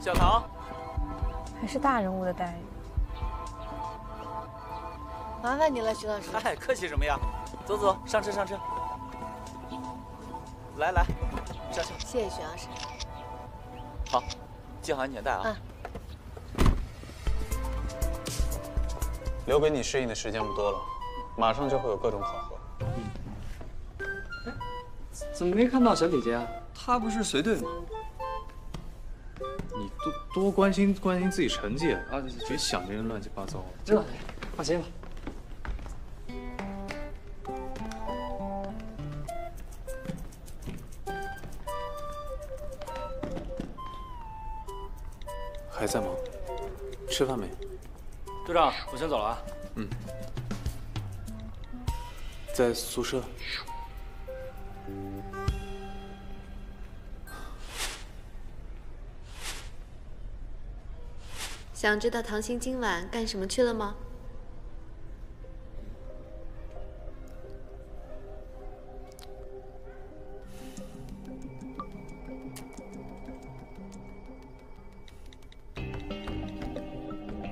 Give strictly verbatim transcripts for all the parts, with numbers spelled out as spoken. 小唐，还是大人物的待遇。麻烦你了，徐老师。哎，客气什么呀？走走，上车上车。来来，上车。谢谢徐老师。好，系好安全带啊。啊 留给你适应的时间不多了，马上就会有各种考核。嗯，怎么没看到小姐姐啊？她不是随队吗？你多多关心关心自己成绩啊，别想这些乱七八糟的。知道，放心吧。还在忙？吃饭没？ 队长，我先走了啊。嗯，在宿舍。想知道唐鑫今晚干什么去了吗？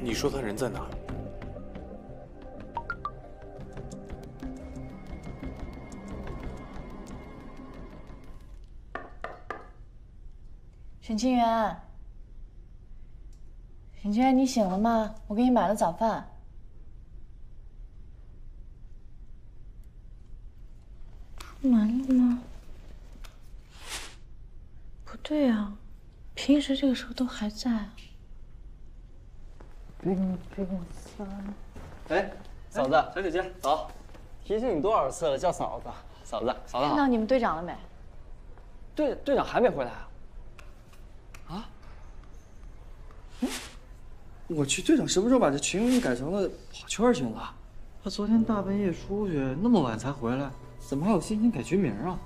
你说他人在哪儿？沈清源，沈清源，你醒了吗？我给你买了早饭。出门了吗？不对啊，平时这个时候都还在啊。 冰冰三，哎，嫂子，小姐姐，早！提醒你多少次了，叫嫂子，嫂子，嫂子。看到你们队长了没？队队长还没回来啊？啊？嗯，我去，队长什么时候把这群名改成了跑圈群了？他昨天大半夜出去，那么晚才回来，怎么还有心情改群名啊？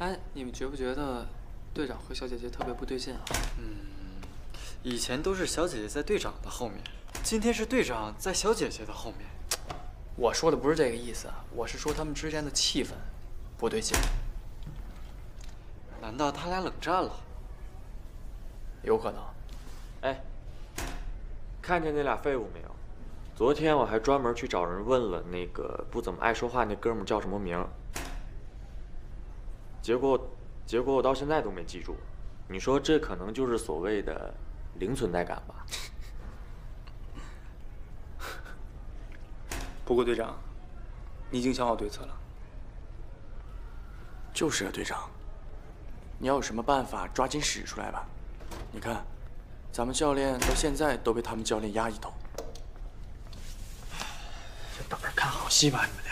哎，你们觉不觉得队长和小姐姐特别不对劲啊？嗯，以前都是小姐姐在队长的后面，今天是队长在小姐姐的后面。我说的不是这个意思，我是说他们之间的气氛不对劲。难道他俩冷战了？有可能。哎，看见那俩废物没有？昨天我还专门去找人问了，那个不怎么爱说话那哥们叫什么名？ 结果，结果我到现在都没记住。你说这可能就是所谓的零存在感吧？不过队长，你已经想好对策了。就是啊，队长，你要有什么办法，抓紧使出来吧。你看，咱们教练到现在都被他们教练压一头。这等着看好戏吧，你们。